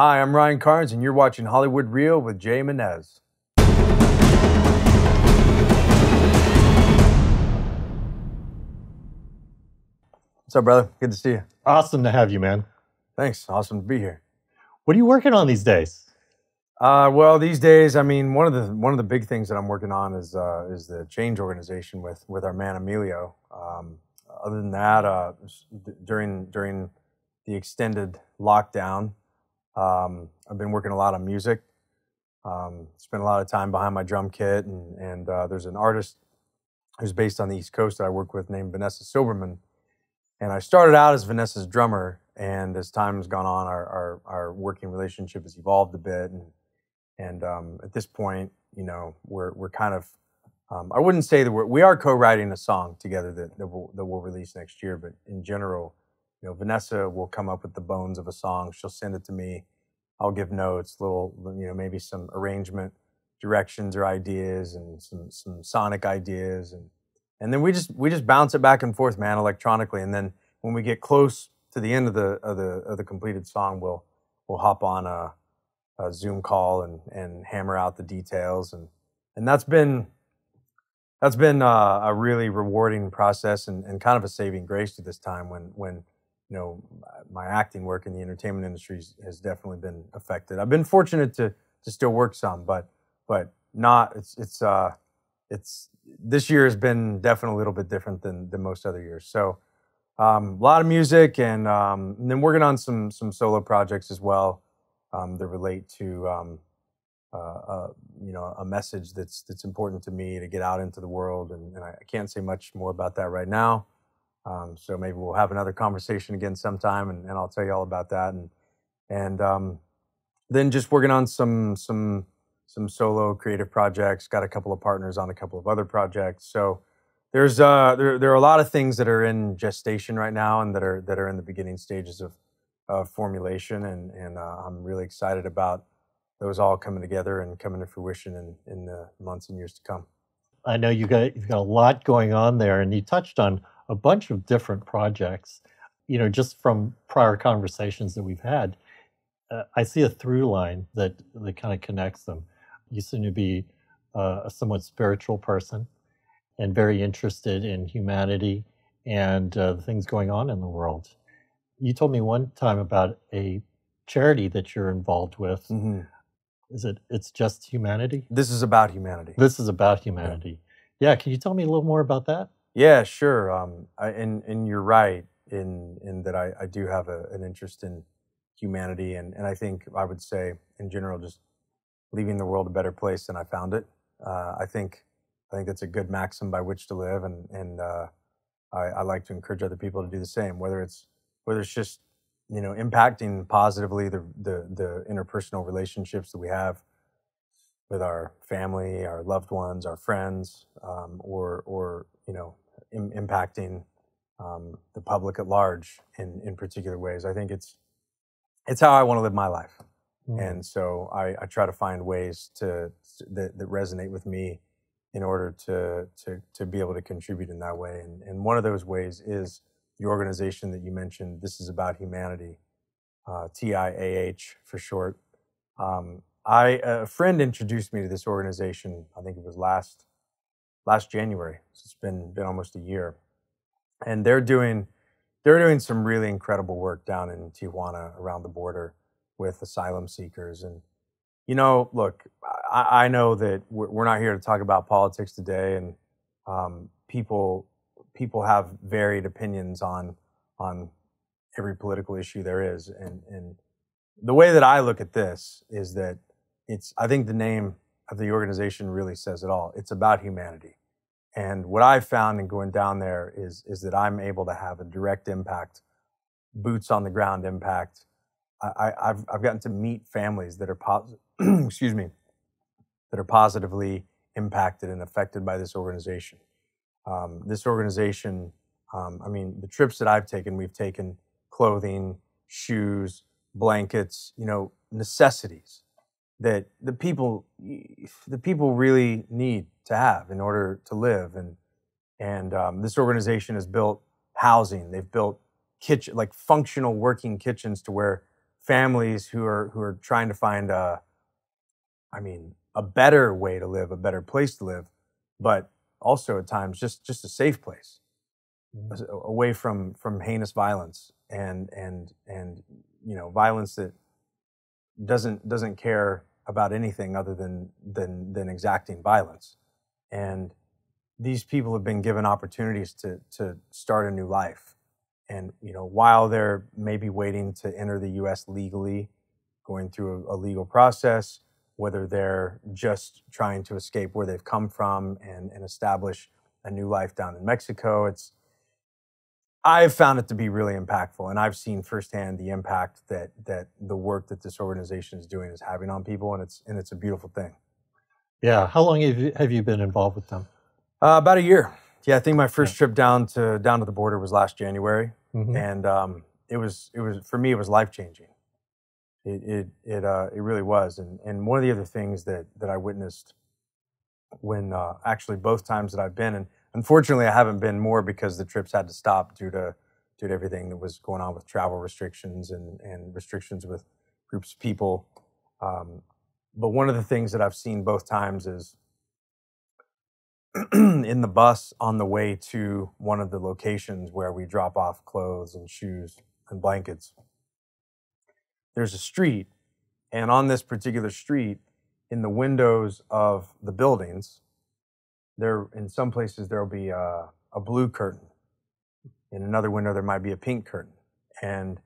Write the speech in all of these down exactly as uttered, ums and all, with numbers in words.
Hi, I'm Ryan Carnes, and you're watching Hollywood Real with Jay Menez. What's up, brother? Good to see you. Awesome to have you, man. Thanks. Awesome to be here. What are you working on these days? Uh, well, these days, I mean, one of the one of the big things that I'm working on is uh, is the Change organization with with our man Emilio. Um, other than that, uh, during during the extended lockdown, um, I've been working a lot on music. Um, spent a lot of time behind my drum kit, and and uh, there's an artist who's based on the East Coast that I work with named Vanessa Silberman, and I started out as Vanessa's drummer, and as time has gone on, our our, our working relationship has evolved a bit, and And um, at this point, you know, we're we're kind of, um, I wouldn't say that we're, we are co-writing a song together that that we'll, that we'll release next year. But in general, you know, Vanessa will come up with the bones of a song. She'll send it to me. I'll give notes, little, you know, maybe some arrangement directions or ideas, and some some sonic ideas, and and then we just we just bounce it back and forth, man, electronically. And then when we get close to the end of the of the of the completed song, we'll we'll hop on a. A Zoom call and and hammer out the details, and and that's been that's been uh, a really rewarding process, and, and kind of a saving grace to this time when when you know my acting work in the entertainment industry has definitely been affected. I've been fortunate to to still work some, but but not it's it's uh it's this year has been definitely a little bit different than than most other years. So um, a lot of music, and um, and then working on some some solo projects as well. Um, that relate to um, uh, uh, you know a message that's that's important to me to get out into the world, and, and I can't say much more about that right now. Um, so maybe we'll have another conversation again sometime, and, and I'll tell you all about that. And and um, then just working on some some some solo creative projects. Got a couple of partners on a couple of other projects. So there's uh, there there are a lot of things that are in gestation right now, and that are that are in the beginning stages of. Uh, formulation, and, and uh, I'm really excited about those all coming together and coming to fruition in, in the months and years to come. I know you got, you've got a lot going on there, and you touched on a bunch of different projects. You know, just from prior conversations that we've had, uh, I see a through line that, that kind of connects them. You seem to be uh, a somewhat spiritual person and very interested in humanity and uh, the things going on in the world. You told me one time about a charity that you're involved with. Mm-hmm. Is it, it's just humanity? This is about humanity. This is about humanity. Yeah. yeah can you tell me a little more about that? Yeah, sure. Um, I, and, and you're right in, in that I, I do have a, an interest in humanity. And, and I think I would say in general, just leaving the world a better place than I found it. Uh, I think, I think that's a good maxim by which to live. And, and uh, I, I like to encourage other people to do the same, whether it's, whether it's just, you know, impacting positively the, the the interpersonal relationships that we have with our family, our loved ones, our friends, um, or or you know, im impacting um, the public at large in in particular ways. I think it's it's how I want to live my life, mm. and so I, I try to find ways to that, that resonate with me in order to to to be able to contribute in that way. And and one of those ways is the organization that you mentioned, This Is About Humanity, uh, T I A H for short. Um, I, a friend introduced me to this organization, I think it was last, last January, so it's been, been almost a year. And they're doing, they're doing some really incredible work down in Tijuana around the border with asylum seekers. And, you know, look, I, I know that we're not here to talk about politics today, and um, people, people have varied opinions on on every political issue there is, and and the way that I look at this is that it's I think the name of the organization really says it all. It's about humanity, and what I've found in going down there is is that I'm able to have a direct impact, boots on the ground impact. I, I've I've gotten to meet families that are positive, excuse me, that are positively impacted and affected by this organization. Um, this organization, um, I mean, the trips that I've taken, we've taken clothing, shoes, blankets, you know, necessities that the people, the people really need to have in order to live. And, and um, this organization has built housing. They've built kitchen, like functional working kitchens to where families who are who are trying to find a, I mean, a better way to live, a better place to live, but also at times just just a safe place, mm-hmm. away from from heinous violence and and and you know violence that doesn't doesn't care about anything other than than than exacting violence. And these people have been given opportunities to to start a new life. And you know, while they're maybe waiting to enter the U S legally, going through a, a legal process, whether they're just trying to escape where they've come from and, and establish a new life down in Mexico, it's I've found it to be really impactful, and I've seen firsthand the impact that that the work that this organization is doing is having on people, and it's and it's a beautiful thing. Yeah. How long have you, have you been involved with them? Uh, about a year. Yeah, I think my first yeah. trip down to down to the border was last January. Mm-hmm. And um, it was it was for me it was life changing. It it it uh, it really was. And and one of the other things that that I witnessed when uh, actually both times that I've been, and unfortunately I haven't been more because the trips had to stop due to due to everything that was going on with travel restrictions and and restrictions with groups of people. Um, but one of the things that I've seen both times is in the bus on the way to one of the locations where we drop off clothes and shoes and blankets, there's a street, and on this particular street, in the windows of the buildings, there in some places there'll be a, a blue curtain. In another window there might be a pink curtain. And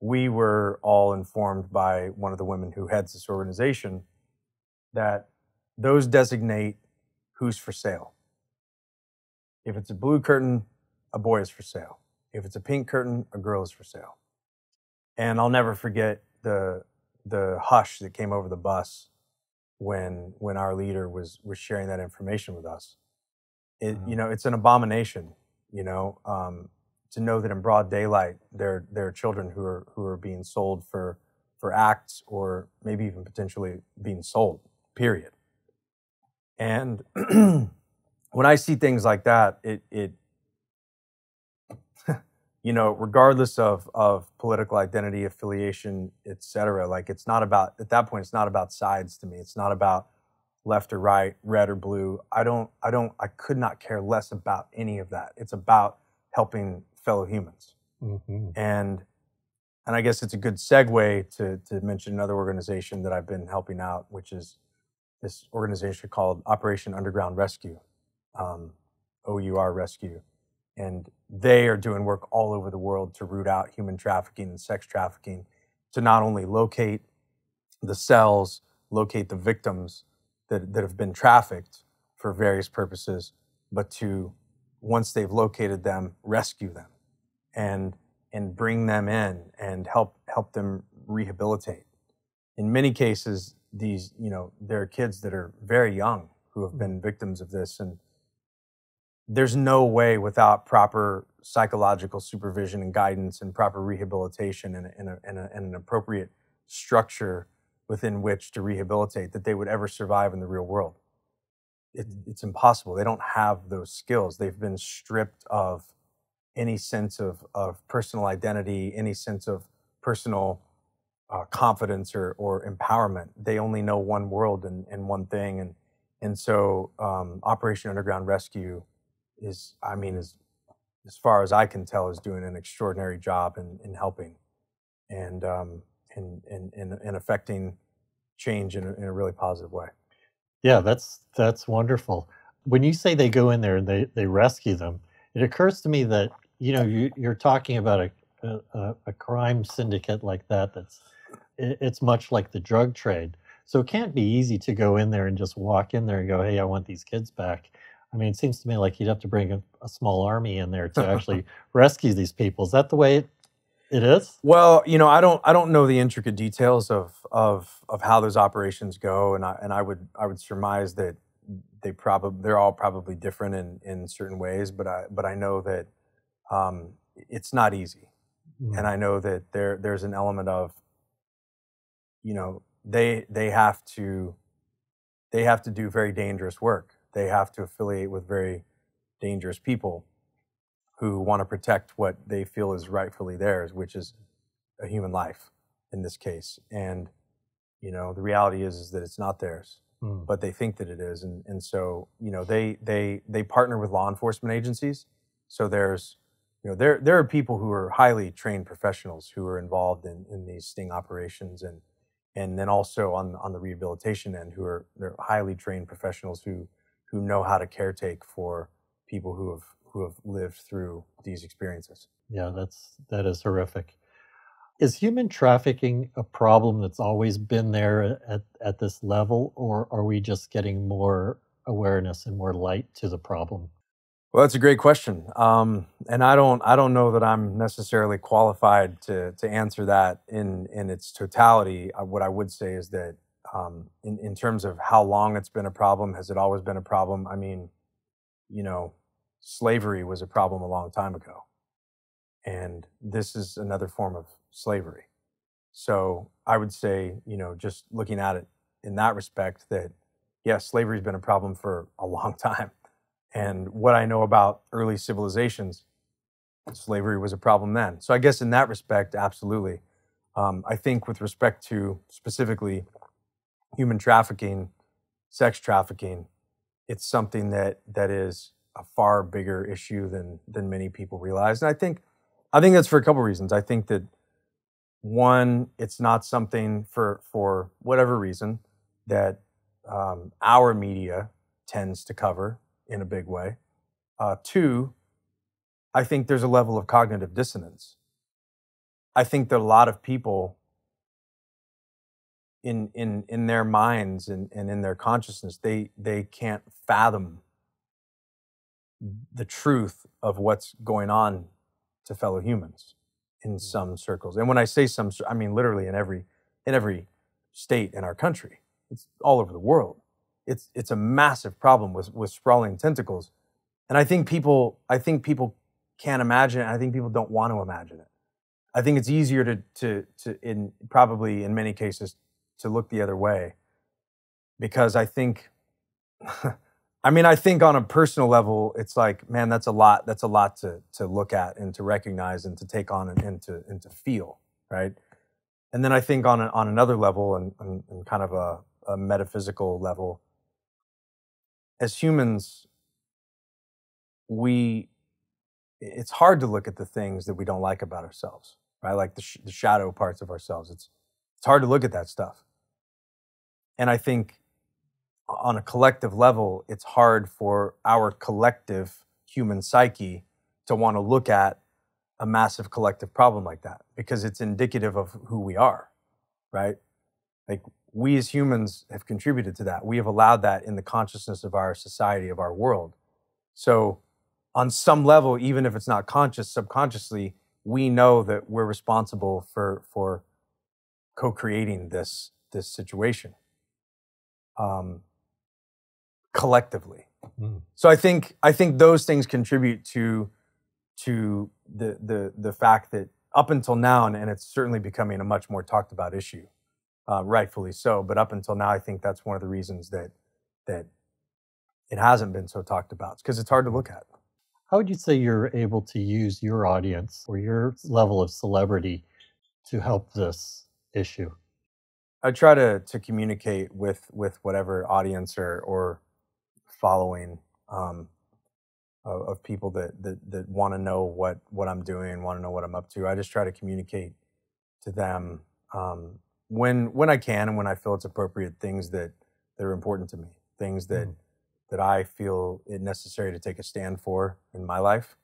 we were all informed by one of the women who heads this organization that those designate who's for sale. If it's a blue curtain, a boy is for sale. If it's a pink curtain, a girl is for sale. And I'll never forget the the hush that came over the bus when when our leader was was sharing that information with us. It, wow. You know, it's an abomination. You know, um, to know that in broad daylight there there are children who are who are being sold for for acts, or maybe even potentially being sold. Period. And when I see things like that, it, it you know, regardless of, of political identity, affiliation, et cetera, like it's not about, at that point, it's not about sides to me. It's not about left or right, red or blue. I don't, I don't, I could not care less about any of that. It's about helping fellow humans. Mm-hmm. And, and I guess it's a good segue to, to mention another organization that I've been helping out, which is this organization called Operation Underground Rescue, um, O U R Rescue. And they are doing work all over the world to root out human trafficking and sex trafficking, to not only locate the cells, locate the victims that, that have been trafficked for various purposes, but to, once they've located them, rescue them and and bring them in and help help them rehabilitate. In many cases, these, you know, there are kids that are very young who have been victims of this, and there's no way without proper psychological supervision and guidance and proper rehabilitation and, and, a, and, a, and an appropriate structure within which to rehabilitate that they would ever survive in the real world. It, it's impossible. They don't have those skills. They've been stripped of any sense of, of personal identity, any sense of personal Uh, confidence or, or empowerment. They only know one world and, and one thing. And, and so um, Operation Underground Rescue is, I mean, is, as far as I can tell, is doing an extraordinary job in, in helping and, um, and, and, and, and affecting change in a, in a really positive way. Yeah, that's, that's wonderful. When you say they go in there and they, they rescue them, it occurs to me that, you know, you, you're talking about a, a, a crime syndicate like that that's it's much like the drug trade. So it can't be easy to go in there and just walk in there and go, hey, I want these kids back. I mean, it seems to me like you'd have to bring a, a small army in there to actually rescue these people. Is that the way it, it is? Well, you know, I don't I don't know the intricate details of of of how those operations go, and I and I would I would surmise that they probably they're all probably different in, in certain ways, but I but I know that um, it's not easy. Mm-hmm. And I know that there there's an element of, you know, they they have to they have to do very dangerous work. They have to affiliate with very dangerous people who want to protect what they feel is rightfully theirs, which is a human life. in this case. And, you know, the reality is, is that it's not theirs, mm. but they think that it is. And, and so, you know, they, they, they partner with law enforcement agencies. So there's, you know, there, there are people who are highly trained professionals who are involved in, in these sting operations, and, and then also on, on the rehabilitation end, who are, they're highly trained professionals who, who know how to caretake for people who have, who have lived through these experiences. Yeah, that's, that is horrific. Is human trafficking a problem that's always been there at, at this level, or are we just getting more awareness and more light to the problem? Well, that's a great question. Um, and I don't, I don't know that I'm necessarily qualified to, to answer that in, in its totality. What I would say is that um, in, in terms of how long it's been a problem, has it always been a problem? I mean, you know, slavery was a problem a long time ago, and this is another form of slavery. So I would say, you know, just looking at it in that respect, that yes, slavery has been a problem for a long time. And what I know about early civilizations, slavery was a problem then. So I guess in that respect, absolutely. Um, I think with respect to specifically human trafficking, sex trafficking, it's something that that is a far bigger issue than than many people realize. And I think I think that's for a couple of reasons. I think that one, it's not something for for whatever reason that um, our media tends to cover in a big way. Uh, two, I think there's a level of cognitive dissonance. I think that a lot of people in in in their minds and, and in their consciousness, they they can't fathom the truth of what's going on to fellow humans in some circles. And when I say some, I mean literally in every in every state in our country. It's all over the world. It's it's a massive problem with with sprawling tentacles. And I think people I think people can't imagine it. I think people don't want to imagine it. I think it's easier to to to in probably in many cases to look the other way, because I think I mean, I think on a personal level, it's like, man, that's a lot. That's a lot to to look at and to recognize and to take on and, and to and to feel, right? And then I think on a, on another level and, and, and kind of a, a metaphysical level, as humans, we it's hard to look at the things that we don't like about ourselves, right? Like the, sh the shadow parts of ourselves. It's it's hard to look at that stuff, and I think, on a collective level, it's hard for our collective human psyche to want to look at a massive collective problem like that, because it's indicative of who we are, right? Like, we as humans have contributed to that. We have allowed that in the consciousness of our society, of our world. So on some level, even if it's not conscious, subconsciously, we know that we're responsible for, for co-creating this, this situation. Um, collectively. Mm. So I think I think those things contribute to to the the the fact that up until now, and, and it's certainly becoming a much more talked about issue, uh, rightfully so. But up until now, I think that's one of the reasons that that it hasn't been so talked about, because it's hard to look at. How would you say you're able to use your audience or your level of celebrity to help this issue? I try to to communicate with with whatever audience or or following um, of, of people that that, that want to know what what I'm doing, want to know what I'm up to. I just try to communicate to them um, when when I can and when I feel it's appropriate, things that that are important to me, things that mm. that I feel it necessary to take a stand for in my life,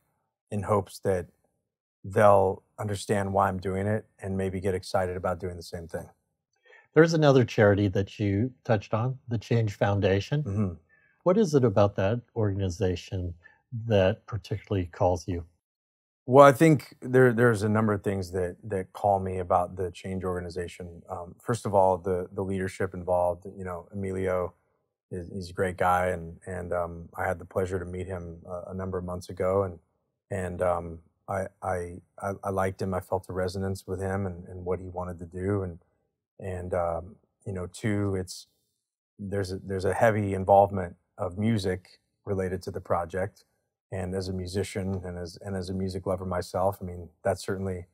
in hopes that they'll understand why I'm doing it and maybe get excited about doing the same thing. There's another charity that you touched on, the Change Foundation. Mm-hmm. What is it about that organization that particularly calls you? Well, I think there, there's a number of things that, that call me about the Change organization. Um, first of all, the, the leadership involved. You know, Emilio is he's a great guy, and, and um, I had the pleasure to meet him a, a number of months ago, and, and um, I, I, I liked him. I felt a resonance with him and, and what he wanted to do. And, And, um, you know, two, it's, there's a, there's a heavy involvement of music related to the project. And as a musician and as, and as a music lover myself, I mean, that's certainly,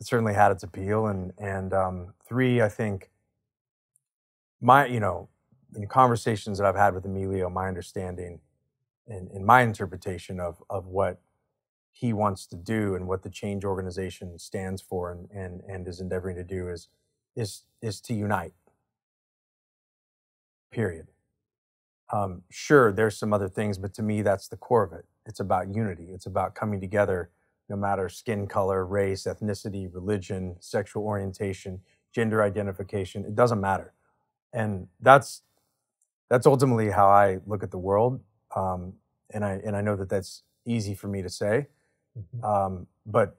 it certainly had its appeal. And, and um, three, I think my, you know, in conversations that I've had with Emilio, my understanding and, and my interpretation of, of what he wants to do and what the Change organization stands for and, and, and is endeavoring to do is, is, is to unite, period. Um, sure, there's some other things, but to me, that's the core of it. It's about unity. It's about coming together, no matter skin color, race, ethnicity, religion, sexual orientation, gender identification. It doesn't matter. And that's, that's ultimately how I look at the world. Um, and, I, and I know that that's easy for me to say, mm-hmm. um, but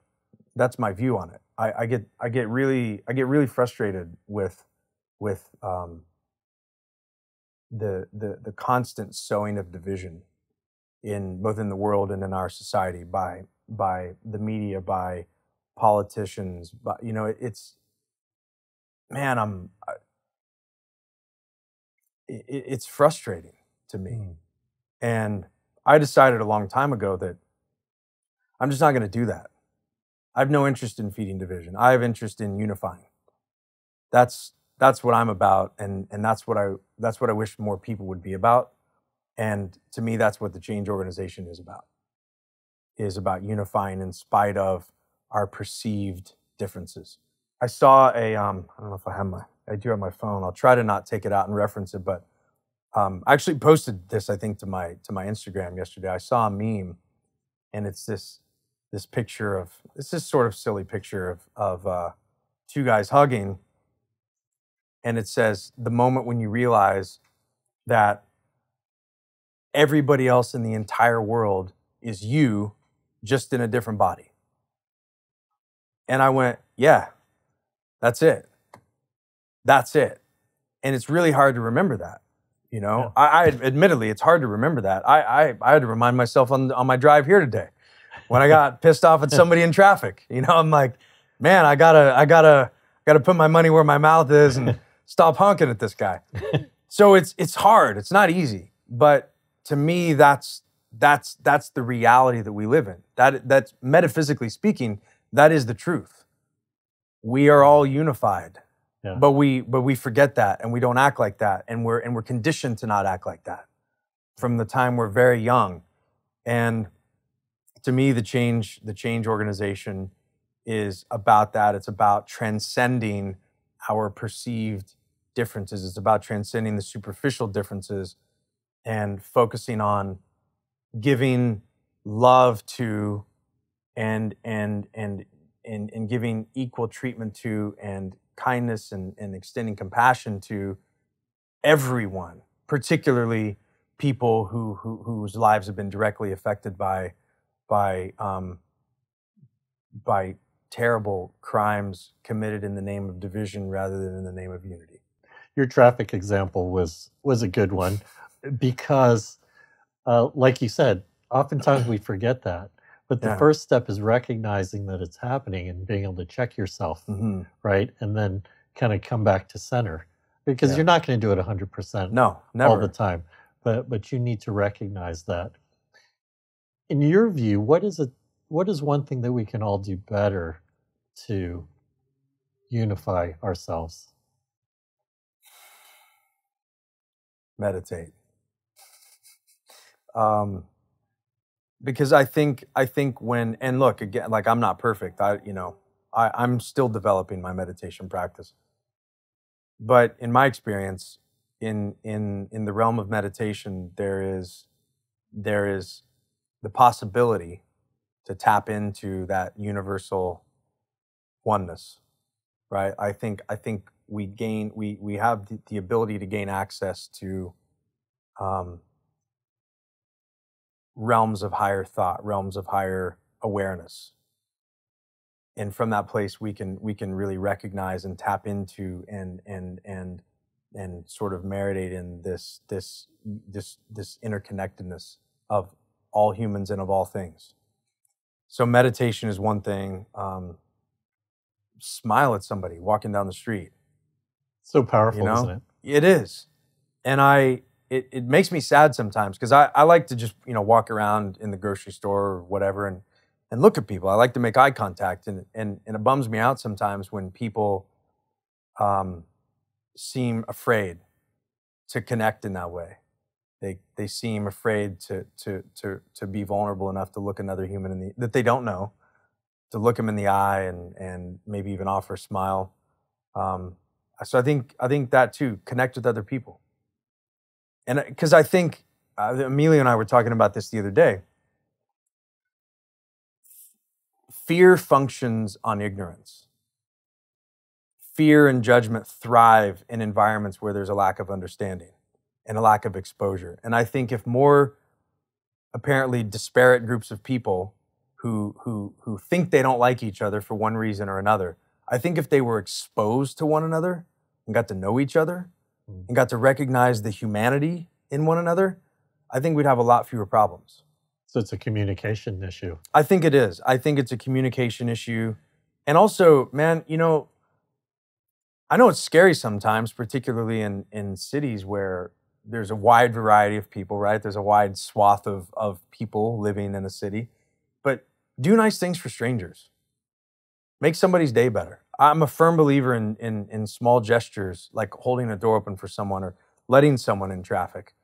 that's my view on it. I, I, get, I, get, really, I get really frustrated with, with um, the, the, the constant sowing of division in both in the world and in our society by, by the media, by politicians, by, you know, it, it's, man, I'm, I, it, it's frustrating to me. Mm. And I decided a long time ago that I'm just not going to do that. I have no interest in feeding division. I have interest in unifying. That's, that's what I'm about. And, and that's what I, that's what I wish more people would be about. And to me, that's what the Change organization is about, is about unifying in spite of our perceived differences. I saw a, um, I don't know if I have my, I do have my phone. I'll try to not take it out and reference it, but um, I actually posted this, I think, to my, to my Instagram yesterday. I saw a meme, and it's this, this picture of, it's this sort of silly picture of, of uh, two guys hugging. And it says, the moment when you realize that everybody else in the entire world is you, just in a different body. And I went, yeah, that's it. That's it. And it's really hard to remember that, you know? Yeah. I, I admittedly, it's hard to remember that. I, I, I had to remind myself on, on my drive here today when I got pissed off at somebody in traffic. You know, I'm like, man, I gotta, I gotta, gotta put my money where my mouth is and stop honking at this guy. So it's, it's hard. It's not easy. But to me, that's, That's, that's the reality that we live in. That, that's, metaphysically speaking, that is the truth. We are all unified, yeah. but, we, but we forget that, and we don't act like that, and we're, and we're conditioned to not act like that from the time we're very young. And to me, the Change, the Change organization is about that. It's about transcending our perceived differences. It's about transcending the superficial differences and focusing on giving love to and and and and and giving equal treatment to and kindness and, and extending compassion to everyone, particularly people who, who whose lives have been directly affected by by um, by terrible crimes committed in the name of division rather than in the name of unity. Your traffic example was was a good one, because Uh, like you said, oftentimes we forget that. But the yeah. first step is recognizing that it's happening and being able to check yourself, mm-hmm. right? And then kind of come back to center. Because yeah. you're not going to do it one hundred percent no, never. all the time. But, but you need to recognize that. In your view, what is, a, what is one thing that we can all do better to unify ourselves? Meditate. Um, because I think, I think when, and look, again, like I'm not perfect. I, you know, I, I'm still developing my meditation practice, but in my experience in, in, in the realm of meditation, there is, there is the possibility to tap into that universal oneness, right? I think, I think we gain, we, we have the, the ability to gain access to, um, realms of higher thought, realms of higher awareness. And from that place, we can, we can really recognize and tap into and, and, and, and sort of marinate in this, this, this, this interconnectedness of all humans and of all things. So meditation is one thing. Um, smile at somebody walking down the street. So powerful, you know? Isn't it? It is. And I, It, it makes me sad sometimes, because I, I like to just, you know, walk around in the grocery store or whatever, and, and look at people. I like to make eye contact, and, and, and it bums me out sometimes when people um, seem afraid to connect in that way. They, they seem afraid to, to, to, to be vulnerable enough to look another human in the, that they don't know, to look them in the eye and, and maybe even offer a smile. Um, so I think, I think that too, connect with other people. And because I think, uh, Emilio and I were talking about this the other day. Fear functions on ignorance. Fear and judgment thrive in environments where there's a lack of understanding and a lack of exposure. And I think if more apparently disparate groups of people who, who, who think they don't like each other for one reason or another, I think if they were exposed to one another and got to know each other mm. and got to recognize the humanity in one another, I think we'd have a lot fewer problems. So it's a communication issue. I think it is. I think it's a communication issue. And also, man, you know, I know it's scary sometimes, particularly in, in cities where there's a wide variety of people, right? There's a wide swath of, of people living in a city. But do nice things for strangers. Make somebody's day better. I'm a firm believer in, in, in small gestures, like holding a door open for someone or letting someone in traffic.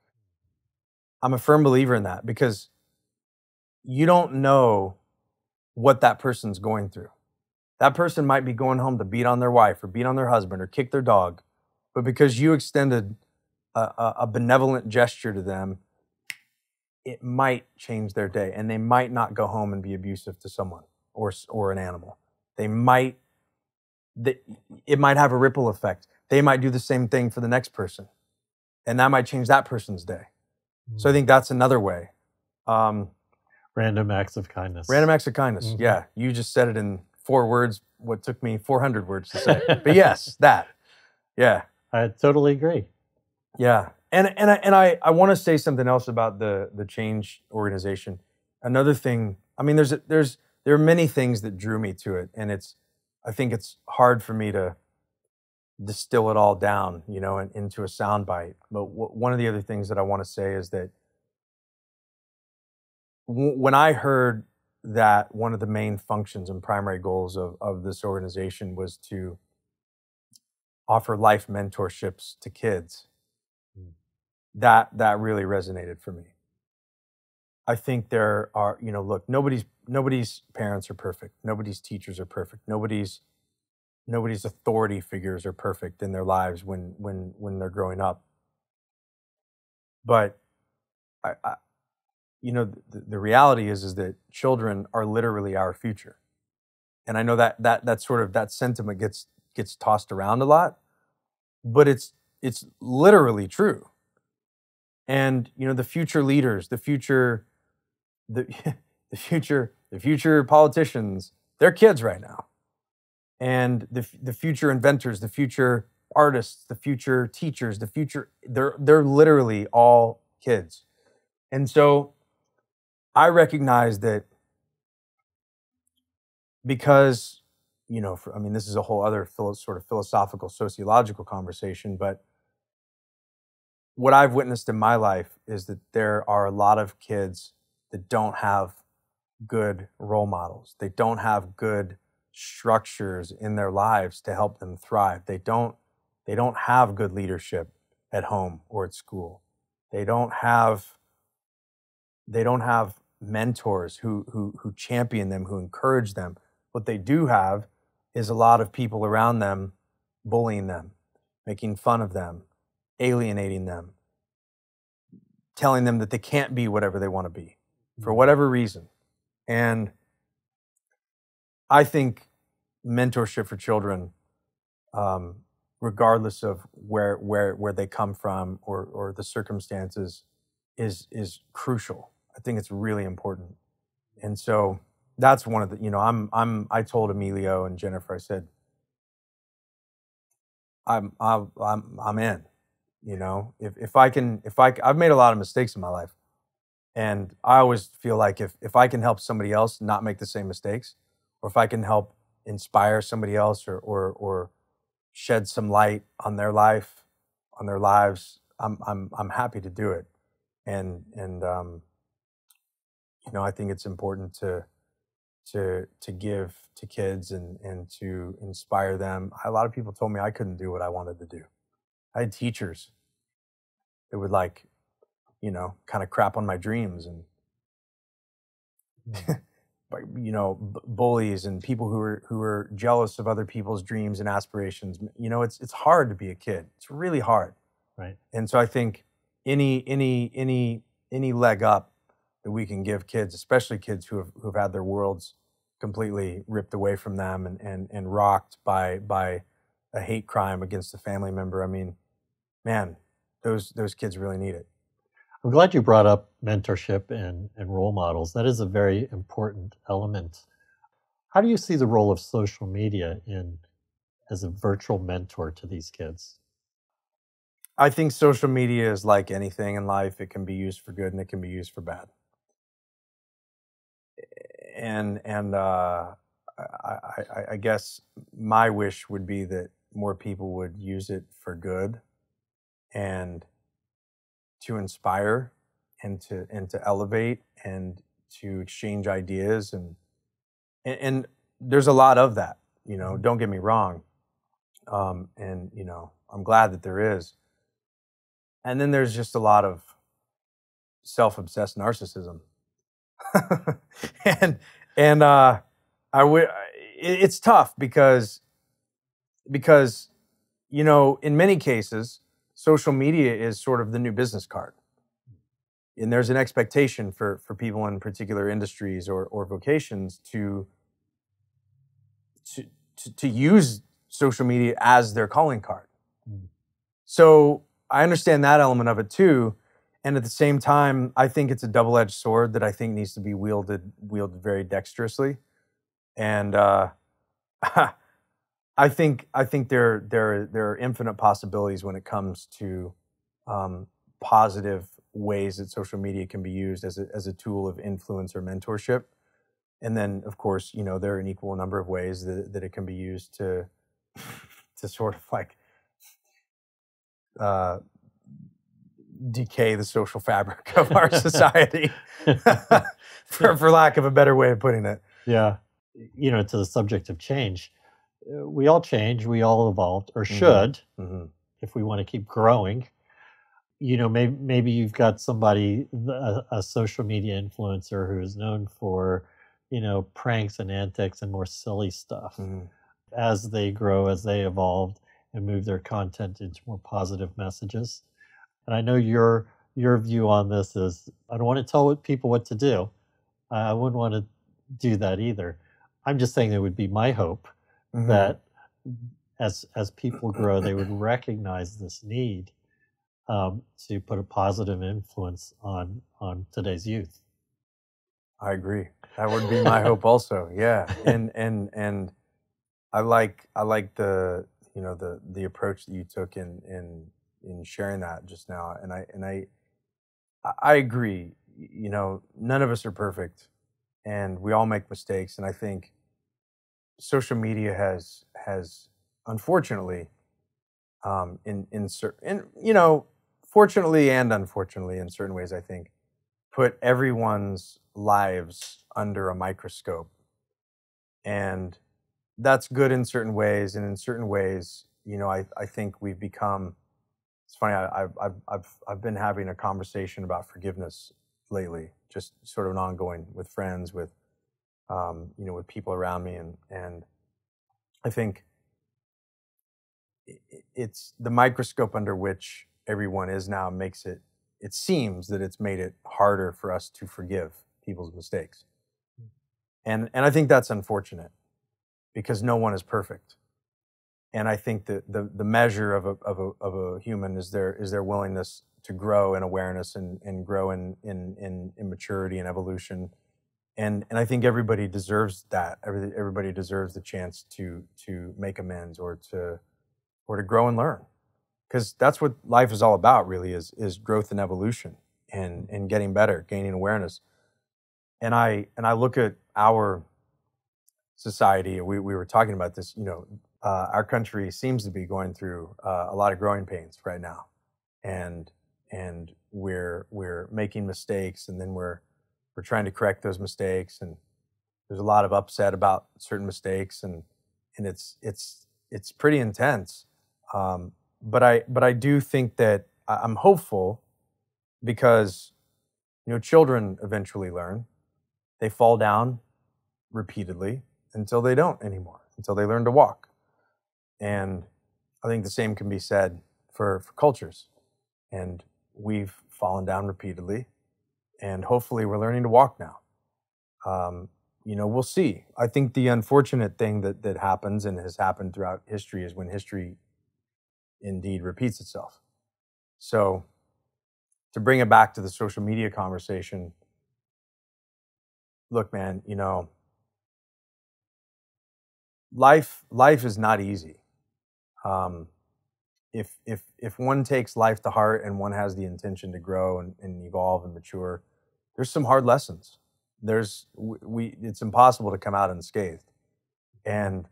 I'm a firm believer in that because you don't know what that person's going through. That person might be going home to beat on their wife or beat on their husband or kick their dog, but because you extended a, a benevolent gesture to them, it might change their day, and they might not go home and be abusive to someone or, or an animal. They might, they, it might have a ripple effect. They might do the same thing for the next person, and that might change that person's day. Mm. So I think that's another way. Um, Random acts of kindness. Random acts of kindness, mm-hmm. yeah. You just said it in four words, what took me four hundred words to say. But yes, that, yeah. I totally agree. Yeah, and, and I, and I, I wanna say something else about the, the Change organization. Another thing, I mean, there's, there's, there are many things that drew me to it, and it's, I think it's hard for me to distill it all down, you know, in, into a soundbite. But w one of the other things that I wanna say is that when I heard that one of the main functions and primary goals of, of this organization was to offer life mentorships to kids, mm. that, that really resonated for me. I think there are, you know, look, nobody's, nobody's parents are perfect. Nobody's teachers are perfect. Nobody's, nobody's authority figures are perfect in their lives when, when, when they're growing up. But I, I you know, the, the reality is, is that children are literally our future. And I know that, that, that sort of, that sentiment gets, gets tossed around a lot, but it's, it's literally true. And, you know, the future leaders, the future, the, the future, the future politicians, they're kids right now. And the, the future inventors, the future artists, the future teachers, the future, they're, they're literally all kids. And so, I recognize that because, you know, for, I mean, this is a whole other philo sort of philosophical, sociological conversation, but what I've witnessed in my life is that there are a lot of kids that don't have good role models. They don't have good structures in their lives to help them thrive. They don't, they don't have good leadership at home or at school. They don't have... They don't have mentors who, who, who champion them, who encourage them. What they do have is a lot of people around them bullying them, making fun of them, alienating them, telling them that they can't be whatever they want to be for whatever reason. And I think mentorship for children, um, regardless of where, where, where they come from or, or the circumstances, is, is crucial. I think it's really important. And so that's one of the, you know, I'm, I'm, I told Emilio and Jennifer, I said, I'm, I'm, I'm in, you know, if, if I can, if I, I've made a lot of mistakes in my life, and I always feel like if, if I can help somebody else not make the same mistakes, or if I can help inspire somebody else or, or, or shed some light on their life, on their lives, I'm, I'm, I'm happy to do it. And, and um, you know, I think it's important to, to to give to kids and, and to inspire them. A lot of people told me I couldn't do what I wanted to do. I had teachers that would, like, you know, kind of crap on my dreams and, you know, b bullies and people who are who are jealous of other people's dreams and aspirations. You know, it's it's hard to be a kid. It's really hard. Right. And so I think any any any any leg up that we can give kids, especially kids who have who've had their worlds completely ripped away from them and and and rocked by by a hate crime against a family member. I mean, man, those those kids really need it. I'm glad you brought up mentorship and, and role models. That is a very important element. How do you see the role of social media in as a virtual mentor to these kids? I think social media is like anything in life. It can be used for good and it can be used for bad. And and uh, I, I, I guess my wish would be that more people would use it for good and to inspire and to and to elevate and to exchange ideas and, and and there's a lot of that, you know, don't get me wrong, um and you know, I'm glad that there is. And then there's just a lot of self-obsessed narcissism. and and uh I would it's tough because because you know, in many cases social media is sort of the new business card. And there's an expectation for, for people in particular industries or, or vocations to, to, to, to use social media as their calling card. Mm-hmm. So I understand that element of it too. And at the same time, I think it's a double-edged sword that I think needs to be wielded, wielded very dexterously. And uh, I think I think there there there are infinite possibilities when it comes to um, positive ways that social media can be used as a as a tool of influence or mentorship, and then of course, you know, there are an equal number of ways that that it can be used to to sort of like uh, decay the social fabric of our society, for for lack of a better way of putting it. Yeah, you know, to the subject of change. We all change, we all evolve, or should, mm-hmm. if we want to keep growing. You know, maybe, maybe you've got somebody, a, a social media influencer who is known for, you know, pranks and antics and more silly stuff. Mm-hmm. As they grow, as they evolve and move their content into more positive messages. And I know your, your view on this is, I don't want to tell people what to do. I wouldn't want to do that either. I'm just saying it would be my hope. Mm-hmm. That as as people grow, they would recognize this need um, to put a positive influence on on today's youth. I agree. That would be my hope, also. Yeah, and and and I like I like the you know the the approach that you took in in in sharing that just now, and I and I I agree. You know, none of us are perfect, and we all make mistakes, and I think social media has has unfortunately, um, in in certain, you know, fortunately and unfortunately in certain ways, I think, put everyone's lives under a microscope, and that's good in certain ways. And in certain ways, you know, I I think we've become. It's funny. I've I've I've I've been having a conversation about forgiveness lately, just sort of an ongoing with friends with. Um, you know, with people around me, and and I think it's the microscope under which everyone is now makes it. It seems that it's made it harder for us to forgive people's mistakes, and and I think that's unfortunate because no one is perfect, and I think that the the measure of a of a of a human is their is their willingness to grow in awareness and and grow in in in, in maturity and evolution. And, and I think everybody deserves that. Every, everybody deserves the chance to, to make amends or to, or to grow and learn. Because that's what life is all about, really, is, is growth and evolution and, and getting better, gaining awareness. And I, and I look at our society, we, we were talking about this, you know, uh, our country seems to be going through uh, a lot of growing pains right now. And, and we're, we're making mistakes, and then we're, We're trying to correct those mistakes, and There's a lot of upset about certain mistakes, and and it's it's it's pretty intense. Um, but I but I do think that I'm hopeful, because you know, children eventually learn. They fall down repeatedly until they don't anymore, until they learn to walk. And I think the same can be said for, for cultures. And we've fallen down repeatedly, and hopefully we're learning to walk now. Um, you know, we'll see. I think the unfortunate thing that, that happens and has happened throughout history is when history indeed repeats itself. So to bring it back to the social media conversation, look, man, you know, life life is not easy. Um, if if if one takes life to heart and one has the intention to grow and, and evolve and mature, there's some hard lessons. There's we it's impossible to come out unscathed. And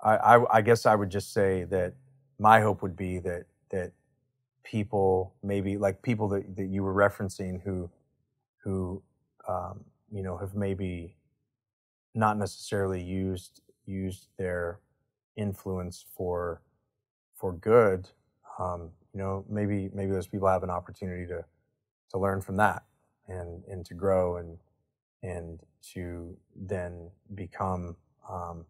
I, I I guess I would just say that my hope would be that that people, maybe like people that, that you were referencing who who um, you know, have maybe not necessarily used used their influence for for good, um, you know, maybe maybe those people have an opportunity to to learn from that and and to grow and and to then become um,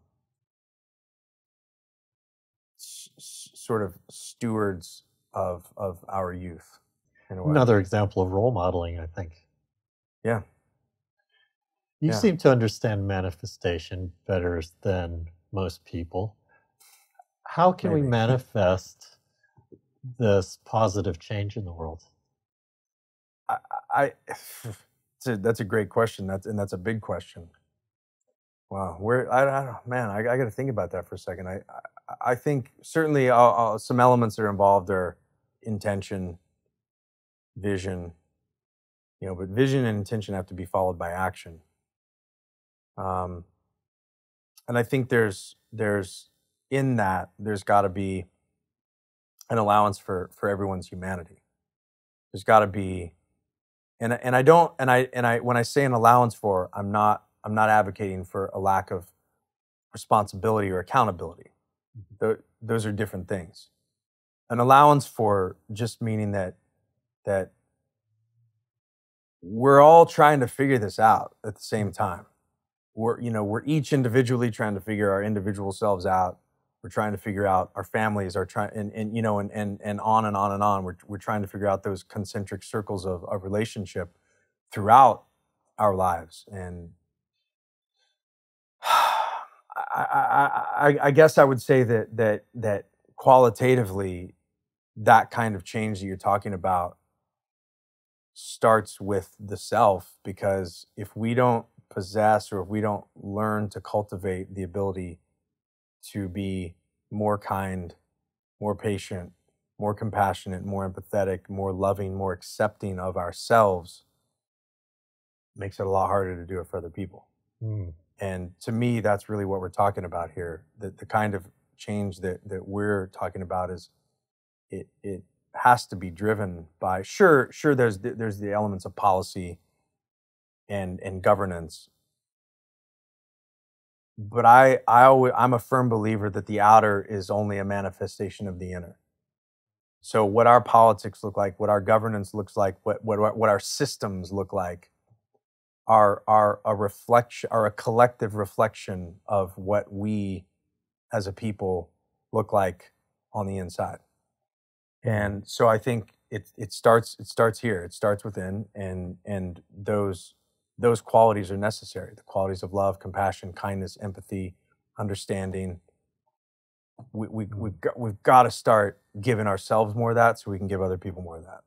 s- sort of stewards of of our youth. In a way. Another example of role modeling, I think. Yeah. You yeah. seem to understand manifestation better than most people. How can Maybe. we manifest this positive change in the world? I, I that's a great question. That's and that's a big question. Wow, where I, I don't, man, I, I got to think about that for a second. I I, I think certainly I'll, I'll, some elements that are involved are intention, vision, you know, but vision and intention have to be followed by action. Um, and I think there's there's in that there's got to be an allowance for for everyone's humanity. There's got to be, and and I don't and I and I when I say an allowance for, I'm not I'm not advocating for a lack of responsibility or accountability. Th- those are different things. An allowance for just meaning that that we're all trying to figure this out at the same time. We're, you know, we're each individually trying to figure our individual selves out. We're trying to figure out our families, our trying, and, and you know, and and and on and on and on. We're we're trying to figure out those concentric circles of of relationship throughout our lives. And I, I I guess I would say that that that qualitatively, that kind of change that you're talking about starts with the self, because if we don't possess, or if we don't learn to cultivate the ability to be more kind, more patient, more compassionate, more empathetic, more loving, more accepting of ourselves, it makes it a lot harder to do it for other people. Mm. And to me, that's really what we're talking about here. The, the kind of change that, that we're talking about is it, it has to be driven by, sure, sure, there's the, there's the elements of policy and and governance, but I I always I'm a firm believer that the outer is only a manifestation of the inner. So what our politics look like, what our governance looks like, what what what our systems look like, are are a reflection, are a collective reflection of what we as a people look like on the inside. And so I think it it starts it starts here. It starts within, and and those. Those qualities are necessary. The qualities of love, compassion, kindness, empathy, understanding. We, we, we've got, we've got to start giving ourselves more of that so we can give other people more of that.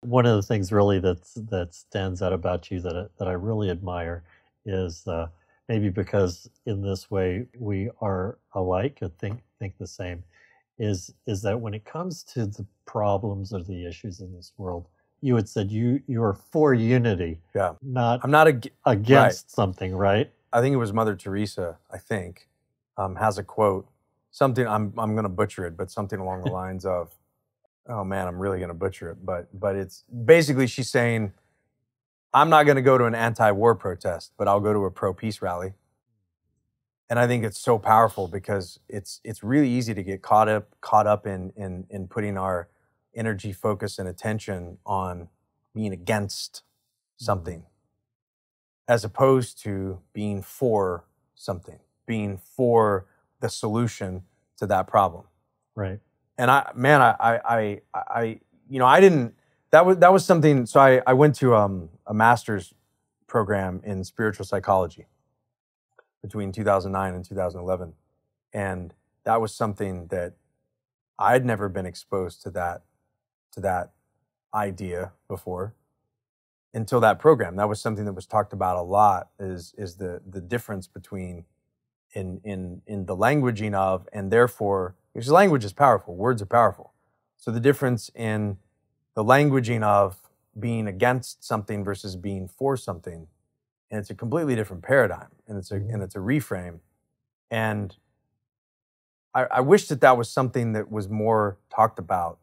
One of the things really that's, that stands out about you that, that I really admire is uh, maybe because in this way we are alike and think, think the same, is, is that when it comes to the problems or the issues in this world, you had said you you are for unity, yeah. Not I'm not ag- against right. something, right? I think it was Mother Teresa. I think um, has a quote, something I'm I'm going to butcher it, but something along the lines of, "Oh man, I'm really going to butcher it," but but it's basically she's saying, I'm not going to go to an anti-war protest, but I'll go to a pro-peace rally. And I think it's so powerful because it's it's really easy to get caught up caught up in in in putting our energy, focus, and attention on being against something, as opposed to being for something, being for the solution to that problem. Right. And I, man, I, I, I, I you know, I didn't. That was that was something. So I I went to um, a master's program in spiritual psychology between two thousand nine and two thousand eleven. And that was something that I'd never been exposed to that, to that idea before until that program. That was something that was talked about a lot, is, is the, the difference between in, in, in the languaging of, and therefore, because language is powerful, words are powerful. So the difference in the languaging of being against something versus being for something. And it's a completely different paradigm, and it's a and it's a reframe, and I, I wish that that was something that was more talked about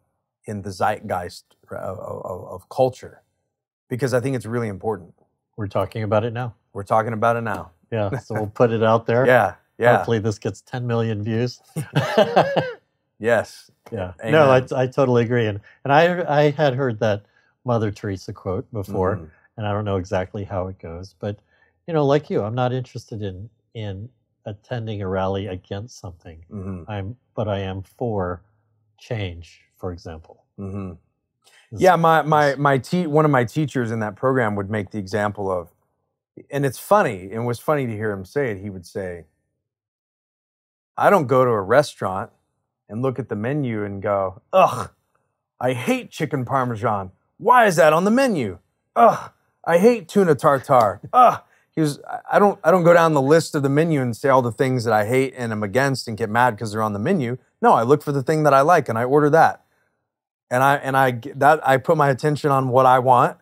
in the zeitgeist of, of, of culture, because I think it's really important. We're talking about it now. We're talking about it now. Yeah, so we'll put it out there. Yeah, yeah. Hopefully, this gets ten million views. Yes. Yeah. Amen. No, I I totally agree, and and I I had heard that Mother Teresa quote before. Mm. And I don't know exactly how it goes, but you know, like you, I'm not interested in in attending a rally against something. Mm-hmm. I'm, but I am for change, for example. Mm-hmm. Yeah, my my my te- one of my teachers in that program would make the example of, and it's funny, and it was funny to hear him say it. He would say, "I don't go to a restaurant and look at the menu and go, ugh, I hate chicken parmesan. Why is that on the menu? Ugh." I hate tuna tartare. Ugh. He was, I don't I don't go down the list of the menu and say all the things that I hate and I'm against and get mad because they're on the menu. No, I look for the thing that I like and I order that. And I and I that I put my attention on what I want.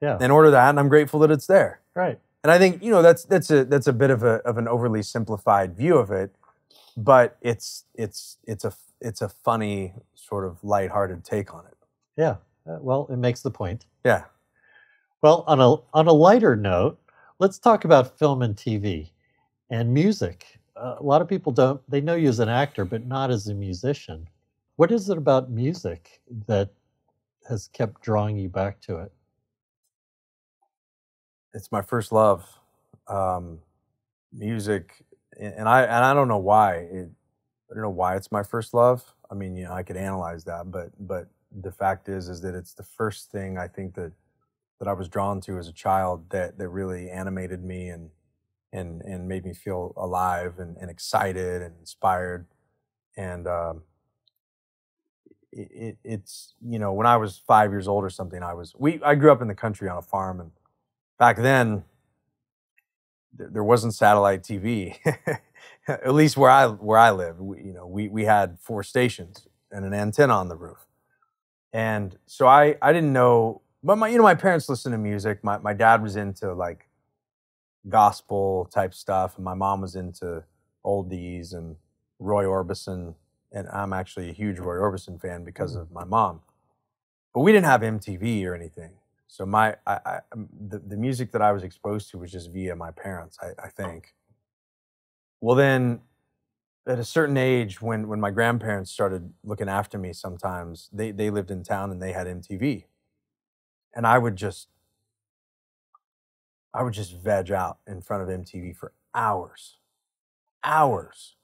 Yeah. And order that, and I'm grateful that it's there. Right. And I think, you know, that's that's a that's a bit of a of an overly simplified view of it, but it's it's it's a it's a funny sort of lighthearted take on it. Yeah. Uh, well, it makes the point. Yeah. Well, on a on a lighter note, let's talk about film and T V and music. Uh, a lot of people don't, they know you as an actor, but not as a musician. What is it about music that has kept drawing you back to it? It's my first love, um, music, and I and I don't know why. It, I don't know why it's my first love. I mean, you know, I could analyze that, but but the fact is is that it's the first thing I think that. that I was drawn to as a child, that that really animated me and and and made me feel alive and, and excited and inspired. And um, it, it, it's you know, when I was five years old or something, I was we I grew up in the country on a farm, and back then th- there wasn't satellite T V, at least where I where I lived. We, you know, we we had four stations and an antenna on the roof, and so I I didn't know. But my, you know, my parents listened to music. My my dad was into like gospel type stuff, and my mom was into oldies and Roy Orbison. And I'm actually a huge Roy Orbison fan because of my mom. But we didn't have M T V or anything, so my I, I, the the music that I was exposed to was just via my parents, I, I think. Well, then, at a certain age, when when my grandparents started looking after me, sometimes they they lived in town and they had M T V. And I would just, I would just veg out in front of M T V for hours, hours.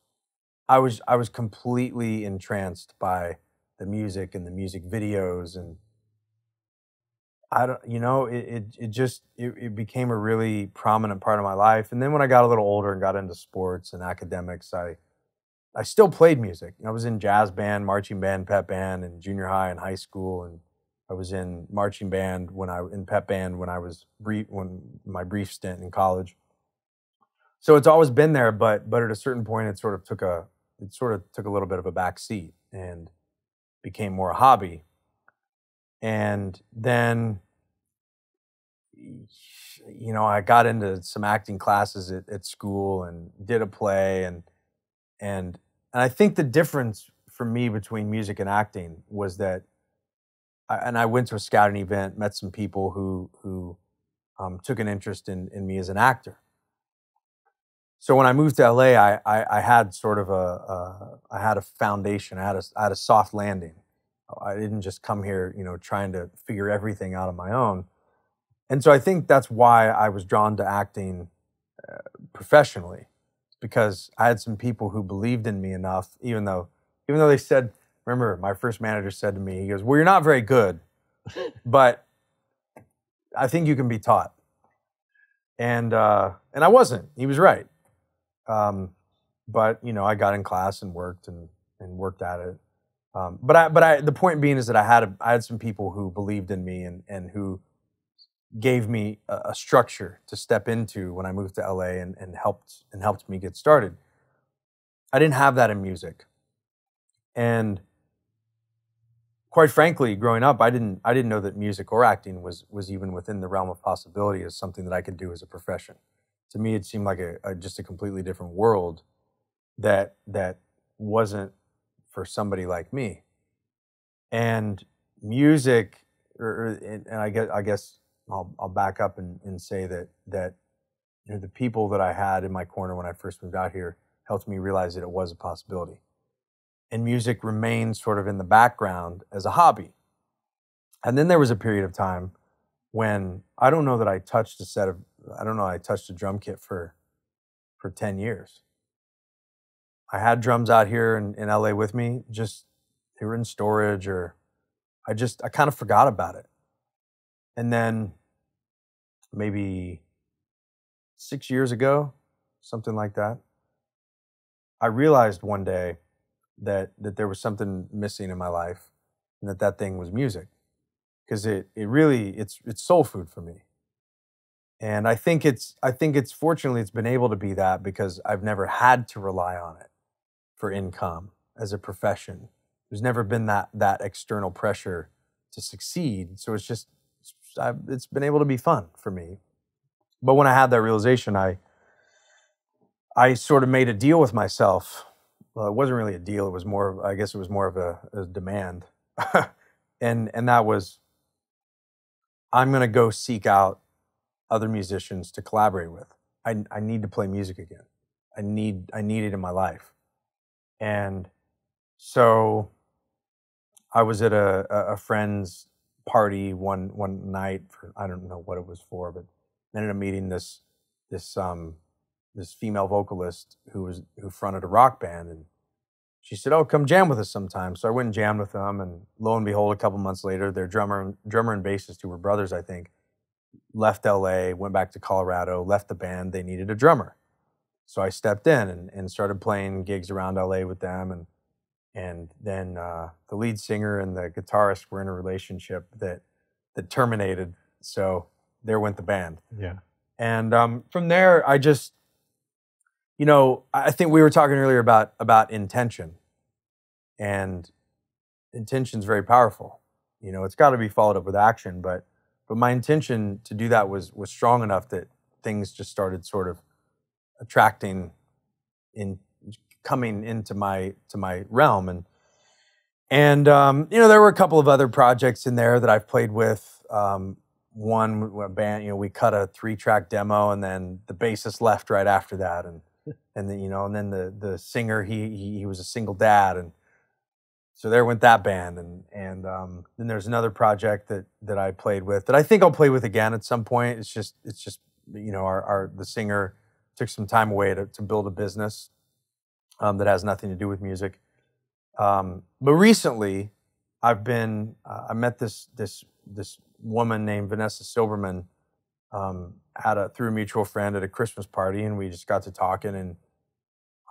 I was, I was completely entranced by the music and the music videos, and I don't, you know, it, it, it just, it, it became a really prominent part of my life. And then when I got a little older and got into sports and academics, I, I still played music. I was in jazz band, marching band, pep band, in junior high and high school, and I was in marching band when I in pep band when I was brief when my brief stint in college. So it's always been there, but but at a certain point, it sort of took a it sort of took a little bit of a back seat and became more a hobby. And then, you know, I got into some acting classes at, at school and did a play, and and and I think the difference for me between music and acting was that. And I went to a scouting event, met some people who who um, took an interest in, in me as an actor. So when I moved to L A, I, I, I had sort of a, a, I had a foundation, I had a, I had a soft landing. I didn't just come here, you know, trying to figure everything out on my own. And so I think that's why I was drawn to acting uh, professionally, because I had some people who believed in me enough, even though, even though they said, remember, my first manager said to me, he goes, well, you're not very good, but I think you can be taught. And, uh, and I wasn't, he was right. Um, but, you know, I got in class and worked and, and worked at it. Um, but I, but I, the point being is that I had, a, I had some people who believed in me and, and who gave me a, a structure to step into when I moved to L A and, and helped, and helped me get started. I didn't have that in music. And quite frankly, growing up, I didn't, I didn't know that music or acting was, was even within the realm of possibility as something that I could do as a profession. To me, it seemed like a, a just a completely different world that, that wasn't for somebody like me. And music, or, and I guess, I guess I'll, I'll back up and, and say that, that you know, the people that I had in my corner when I first moved out here helped me realize that it was a possibility. And music remained sort of in the background as a hobby. And then there was a period of time when I don't know that I touched a set of, I don't know, I touched a drum kit for, for ten years. I had drums out here in, in L A with me, just they were in storage, or I just, I kind of forgot about it. And then maybe six years ago, something like that, I realized one day that, that there was something missing in my life, and that that thing was music. Because it, it really, it's, it's soul food for me. And I think it's, I think it's, fortunately, it's been able to be that because I've never had to rely on it for income as a profession. There's never been that, that external pressure to succeed. So it's just, it's, I've, it's been able to be fun for me. But when I had that realization, I, I sort of made a deal with myself. Well, it wasn't really a deal. It was more, of, I guess it was more of a, a demand. and, and that was, I'm going to go seek out other musicians to collaborate with. I, I need to play music again. I need, I need it in my life. And so I was at a, a friend's party one, one night for, I don't know what it was for, but I ended up meeting this, this, um, this female vocalist who was, who fronted a rock band. And she said, oh, come jam with us sometime. So I went and jammed with them. And lo and behold, a couple months later, their drummer, drummer and bassist, who were brothers, I think, left L A, went back to Colorado, left the band. They needed a drummer. So I stepped in and, and started playing gigs around L A with them. And, and then uh, the lead singer and the guitarist were in a relationship that, that terminated. So there went the band. Yeah. And um, from there, I just, you know, I think we were talking earlier about, about intention. And intention's very powerful. You know, it's got to be followed up with action, but But my intention to do that was, was strong enough that things just started sort of attracting in coming into my, to my realm. And, and um, you know, there were a couple of other projects in there that I've played with. Um, one a band, you know, we cut a three track demo and then the bassist left right after that. And, and then, you know, and then the, the singer, he, he, he was a single dad. And so there went that band. And and um, then there's another project that that I played with that I think I'll play with again at some point. It's just, it's just you know, our, our the singer took some time away to, to build a business um, that has nothing to do with music. Um, but recently, I've been, uh, I met this, this, this woman named Vanessa Silberman um, at a, through a mutual friend at a Christmas party, and we just got to talking. And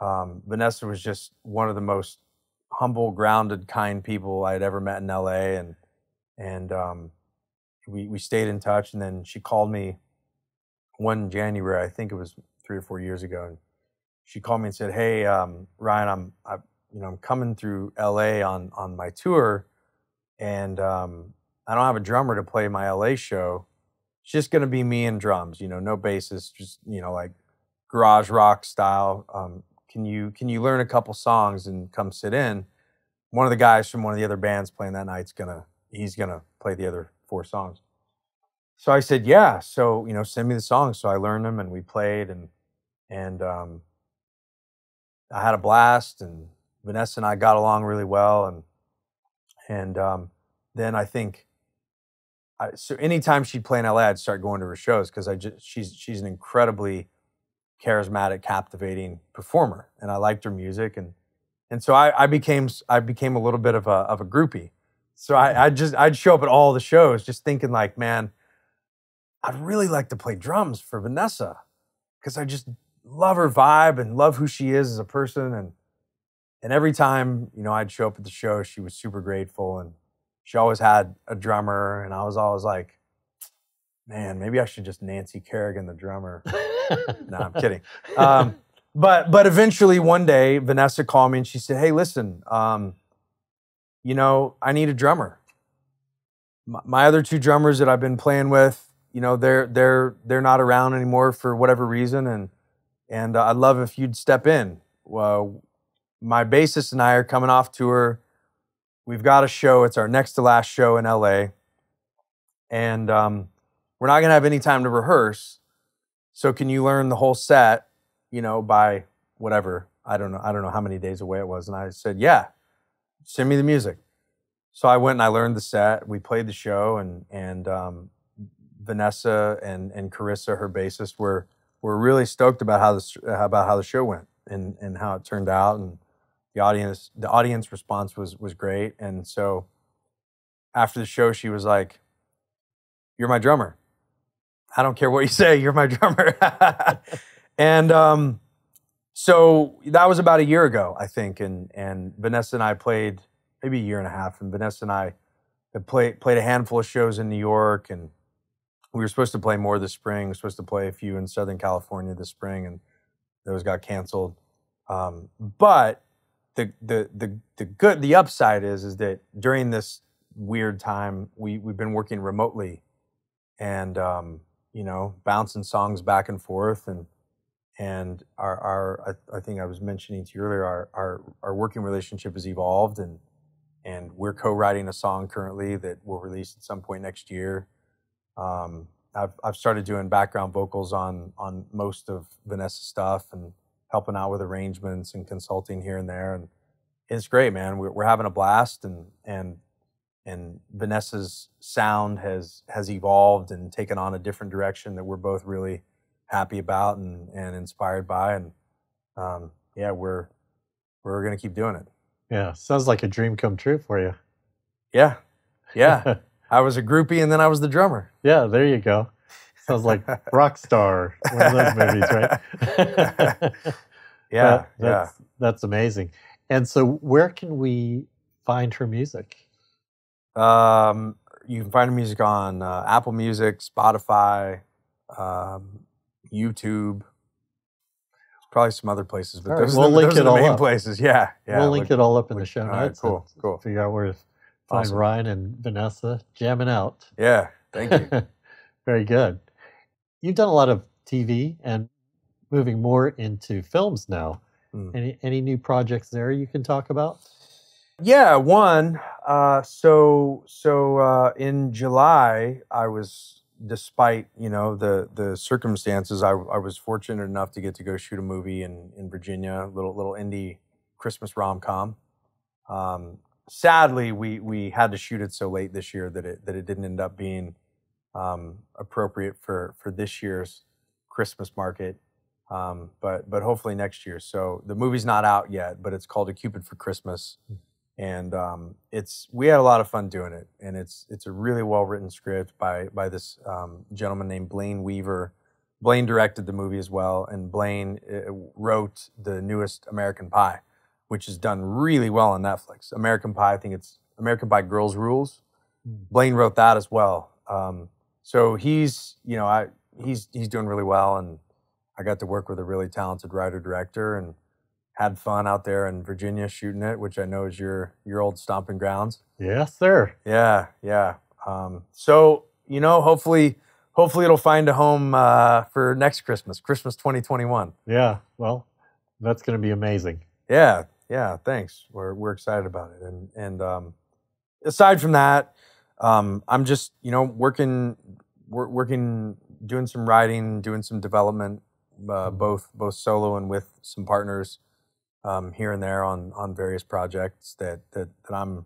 um, Vanessa was just one of the most humble, grounded, kind people I had ever met in L A, and and um, we we stayed in touch. And then she called me one January, I think it was three or four years ago, and she called me and said, "Hey, um, Ryan, I'm I, you know I'm coming through L A on on my tour, and um, I don't have a drummer to play my L A show. It's just going to be me and drums, you know, no bassist, just you know like garage rock style." Um, Can you, can you learn a couple songs and come sit in? One of the guys from one of the other bands playing that night's gonna, he's gonna play the other four songs. So I said, yeah, so, you know, send me the songs. So I learned them and we played, and, and um, I had a blast, and Vanessa and I got along really well. And, and um, then I think, I, so anytime she'd play in L A, I'd start going to her shows, because I just, she's, she's an incredibly charismatic, captivating performer. And I liked her music. And, and so I, I became, I became a little bit of a, of a groupie. So I, I just, I'd show up at all the shows just thinking like, man, I'd really like to play drums for Vanessa, because I just love her vibe and love who she is as a person. And, and every time, you know, I'd show up at the show, she was super grateful, and she always had a drummer. And I was always like, man, maybe I should just Nancy Kerrigan the drummer. No, I'm kidding. Um, but, but eventually one day Vanessa called me and she said, hey, listen, um, you know, I need a drummer. My, my other two drummers that I've been playing with, you know, they're, they're, they're not around anymore for whatever reason. And, and uh, I'd love if you'd step in. Uh, my bassist and I are coming off tour. We've got a show. It's our next to last show in L A. And um, we're not going to have any time to rehearse. So can you learn the whole set, you know, by whatever? I don't know. I don't know how many days away it was. And I said, yeah, send me the music. So I went and I learned the set. We played the show, and, and, um, Vanessa and, and Carissa, her bassist, were, were really stoked about how, this, about how the show went and, and how it turned out. And the audience, the audience response was, was great. And so after the show, she was like, you're my drummer. I don't care what you say, you're my drummer. And um, so that was about a year ago, I think. And, and Vanessa and I played maybe a year and a half. And Vanessa and I had play, played a handful of shows in New York, and we were supposed to play more this spring. We were supposed to play a few in Southern California this spring, and those got canceled. Um, but the, the, the, the good, the upside is, is that during this weird time, we, we've been working remotely and, um, you know, bouncing songs back and forth. And, and our, our, I, I think I was mentioning to you earlier, our, our, our working relationship has evolved, and, and we're co-writing a song currently that we'll release at some point next year. Um, I've, I've started doing background vocals on, on most of Vanessa's stuff, and helping out with arrangements and consulting here and there. And it's great, man. We're, we're having a blast, and, and, and Vanessa's sound has, has evolved and taken on a different direction that we're both really happy about and, and inspired by. And, um, yeah, we're, we're going to keep doing it. Yeah. Sounds like a dream come true for you. Yeah. Yeah. I was a groupie, and then I was the drummer. Yeah, there you go. Sounds like Rockstar, one of those movies, right? Yeah, that, that's, yeah. That's amazing. And so where can we find her music? Um, you can find her music on uh, Apple Music, Spotify, um, YouTube, probably some other places. But right, those, we'll those, those are the main up. places. Yeah, yeah. We'll link look, it all up in look, the show notes. All right, cool, cool. Figure out where... Find awesome. Ryan and Vanessa jamming out. Yeah, thank you. Very good. You've done a lot of T V and moving more into films now. Mm. Any any new projects there you can talk about? Yeah, one. Uh, so so uh, in July, I was, despite you know the the circumstances, I, I was fortunate enough to get to go shoot a movie in in Virginia, little little indie Christmas rom com. Um, Sadly, we we had to shoot it so late this year that it that it didn't end up being um, appropriate for for this year's Christmas market. Um, but but hopefully next year. So the movie's not out yet, but it's called A Cupid for Christmas, and um, it's we had a lot of fun doing it, and it's it's a really well written script by by this um, gentleman named Blaine Weaver. Blaine directed the movie as well, and Blaine uh, wrote the newest American Pie, which is done really well on Netflix. American Pie, I think it's American Pie Girls Rules. Blaine wrote that as well. Um, so he's, you know, I, he's, he's doing really well, and I got to work with a really talented writer-director and had fun out there in Virginia shooting it, which I know is your, your old stomping grounds. Yes, sir. Yeah, yeah. Um, so, you know, hopefully... Hopefully it'll find a home uh, for next Christmas, Christmas twenty twenty-one. Yeah, well, that's going to be amazing. Yeah. Yeah, thanks. We're we're excited about it, and and um, aside from that, um, I'm just you know working working, doing some writing, doing some development, uh, both both solo and with some partners um, here and there on on various projects that that, that I'm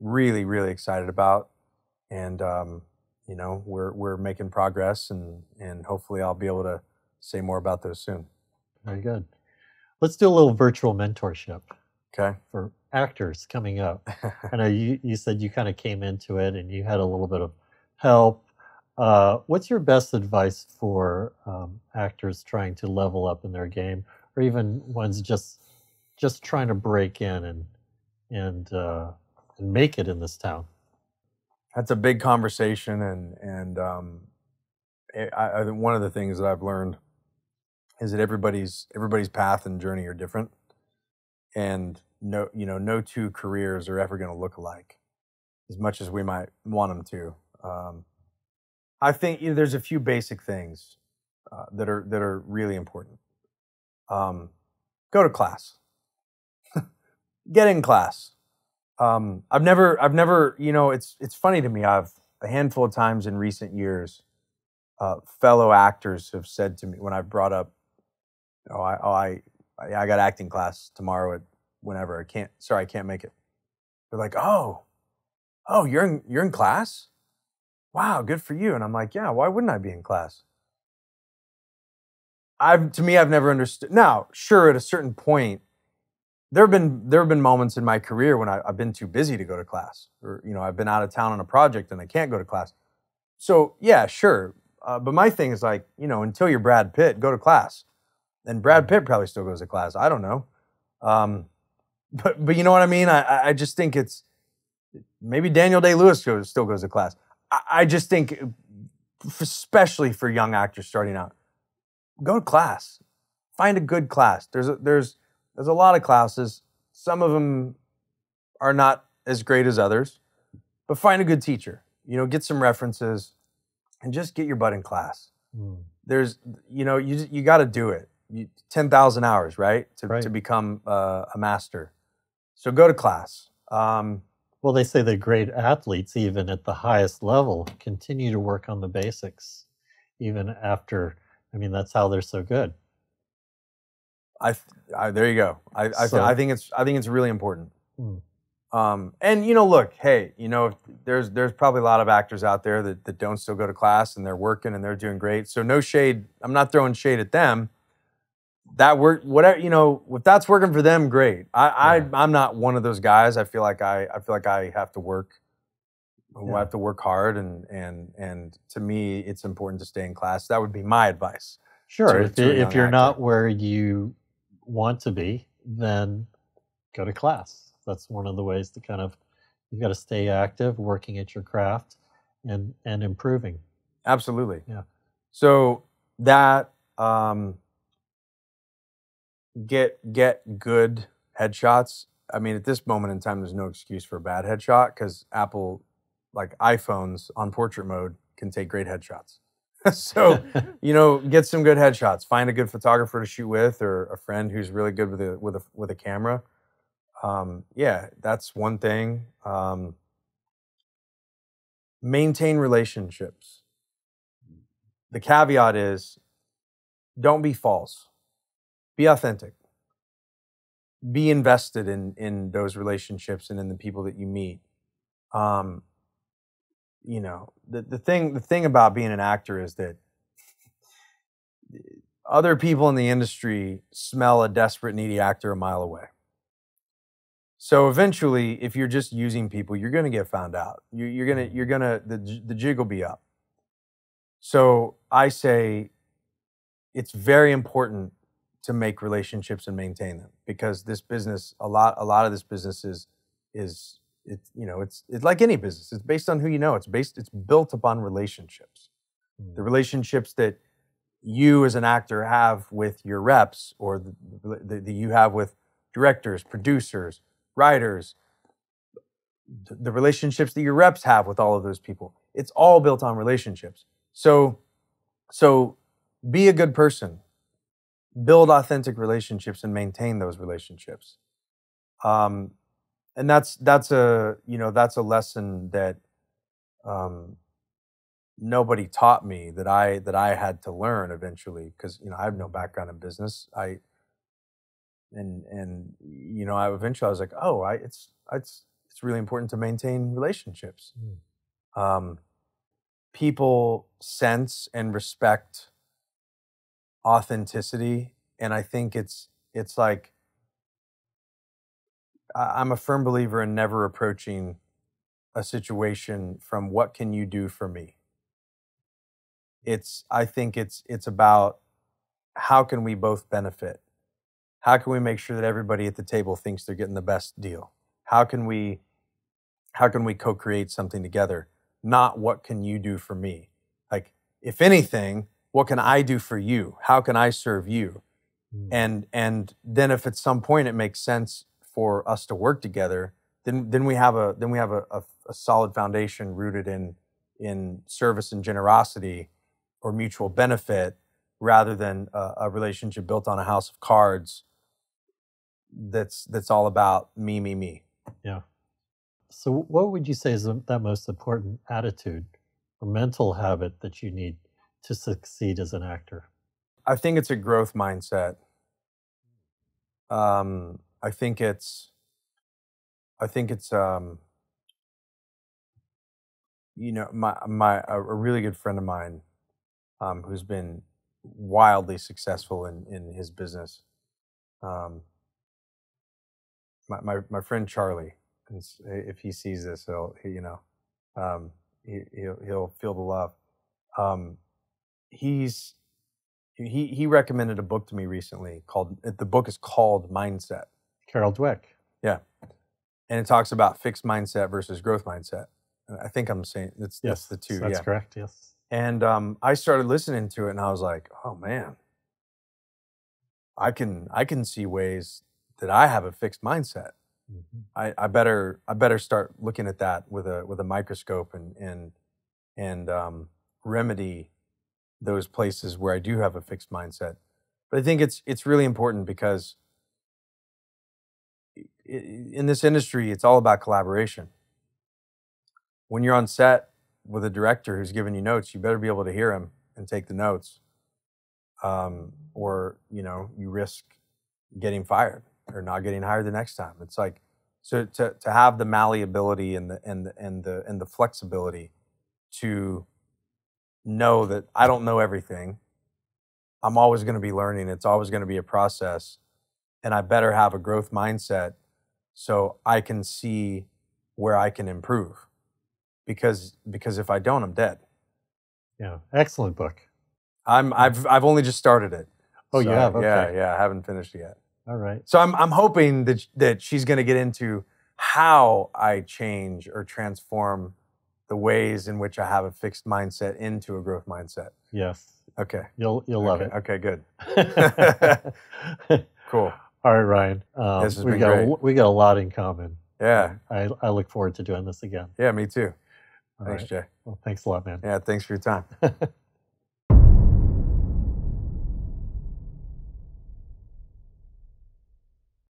really really excited about, and um, you know we're we're making progress, and and hopefully I'll be able to say more about those soon. Very good. Let's do a little virtual mentorship. Okay. For actors coming up. I know you, you said you kind of came into it and you had a little bit of help. Uh, what's your best advice for um, actors trying to level up in their game, or even ones just just trying to break in and and uh, and make it in this town? That's a big conversation, and and um, I, I, one of the things that I've learned is that everybody's everybody's path and journey are different, and no, you know, no two careers are ever going to look alike, as much as we might want them to. Um, I think you know, there's a few basic things uh, that are that are really important. Um, go to class, get in class. Um, I've never, I've never, you know, it's it's funny to me. I've a handful of times in recent years, uh, fellow actors have said to me when I've brought up, oh, I, oh, I. I got acting class tomorrow at whenever. I can't, sorry, I can't make it. They're like, oh, oh, you're in, you're in class? Wow, good for you. And I'm like, yeah, why wouldn't I be in class? I've, to me, I've never understood. Now, sure, at a certain point, there have been, there have been moments in my career when I, I've been too busy to go to class, or, you know, I've been out of town on a project and I can't go to class. So yeah, sure. Uh, but my thing is like, you know, until you're Brad Pitt, go to class. And Brad Pitt probably still goes to class. I don't know. Um, but, but you know what I mean? I, I just think it's, maybe Daniel Day-Lewis goes, still goes to class. I, I just think, especially for young actors starting out, go to class. Find a good class. There's a, there's, there's a lot of classes. Some of them are not as great as others, but find a good teacher. You know, get some references and just get your butt in class. Mm. There's, you know, you, you got to do it. ten thousand hours, right? To, right. to become uh, a master. So go to class. Um, well, they say that great athletes, even at the highest level, continue to work on the basics, even after, I mean, that's how they're so good. I, I there you go. I, I, so, I think it's, I think it's really important. Hmm. Um, and you know, look, hey, you know, there's, there's probably a lot of actors out there that, that don't still go to class and they're working and they're doing great. So no shade, I'm not throwing shade at them. That work, whatever, you know, if that's working for them, great. I, yeah. I, I'm not one of those guys. I feel like I, I feel like I have to work. Yeah. I have to work hard, and and and to me, it's important to stay in class. That would be my advice. Sure, if, if you're actor. not where you want to be, then go to class. That's one of the ways to kind of, you've got to stay active, working at your craft, and and improving. Absolutely. Yeah. So that. Um, Get get good headshots. I mean, at this moment in time, there's no excuse for a bad headshot, because Apple, like iPhones on portrait mode, can take great headshots. So, you know, get some good headshots. Find a good photographer to shoot with, or a friend who's really good with a with a with a camera. Um, yeah, that's one thing. Um, maintain relationships. The caveat is, don't be false. Be authentic. Be invested in, in those relationships and in the people that you meet. Um, you know, the, the, thing, the thing about being an actor is that other people in the industry smell a desperate, needy actor a mile away. So eventually, if you're just using people, you're going to get found out. You're, you're going to, you're going to, the, the jig will be up. So I say it's very important to make relationships and maintain them, because this business, a lot, a lot of this business is, is it, you know, it's, it's like any business. It's based on who you know. It's based, it's built upon relationships. Mm-hmm. The relationships that you as an actor have with your reps, or the, the, the you have with directors, producers, writers, the, the relationships that your reps have with all of those people. It's all built on relationships. So, so be a good person. Build authentic relationships and maintain those relationships, um, and that's that's a you know that's a lesson that um, nobody taught me that I that I had to learn eventually, because you know I have no background in business. I and and you know I eventually I was like, oh, I it's it's it's really important to maintain relationships. Mm. Um, people sense and respect authenticity, and I think it's it's like I'm a firm believer in never approaching a situation from what can you do for me. It's, I think it's, it's about how can we both benefit? How can we make sure that everybody at the table thinks they're getting the best deal? How can we, how can we co-create something together? Not what can you do for me? Like, if anything, what can I do for you? How can I serve you? Mm. And, and then if at some point it makes sense for us to work together, then, then we have a, then we have a, a, a solid foundation rooted in, in service and generosity, or mutual benefit, rather than a, a relationship built on a house of cards that's that's all about me, me, me. Yeah. So what would you say is that most important attitude or mental habit that you need to succeed as an actor? I think it's a growth mindset. Um, I think it's, I think it's, um, you know, my, my, a really good friend of mine, Um, who's been wildly successful in, in his business. Um, my, my my friend Charlie, if he sees this, he'll he, you know um, he, he'll he'll feel the love. Um, he's he he recommended a book to me recently called the book is called Mindset. Carol Dweck. Yeah, and it talks about fixed mindset versus growth mindset. I think I'm saying that's yes, that's the two. That's yeah. correct. Yes. And um, I started listening to it, and I was like, "Oh man, I can I can see ways that I have a fixed mindset. Mm-hmm. I, I better I better start looking at that with a with a microscope and and and um, remedy those places where I do have a fixed mindset." But I think it's it's really important because in this industry, it's all about collaboration. When you're on set with a director who's giving you notes, you better be able to hear him and take the notes, um, or you know you risk getting fired or not getting hired the next time. It's like so to to have the malleability and the and the and the and the flexibility to know that I don't know everything. I'm always going to be learning. It's always going to be a process, and I better have a growth mindset so I can see where I can improve. Because because if I don't, I'm dead. Yeah, excellent book. I'm I've I've only just started it. Oh, so, you have? Okay. Yeah, yeah, I haven't finished it yet. All right. So I'm I'm hoping that that she's going to get into how I change or transform the ways in which I have a fixed mindset into a growth mindset. Yes. Okay. You'll you'll okay. love it. Okay, good. Cool. All right, Ryan. Um, this has we been got great. we got a lot in common. Yeah. I I look forward to doing this again. Yeah, me too. All thanks, right. Jay. Well, thanks a lot, man. Yeah, thanks for your time.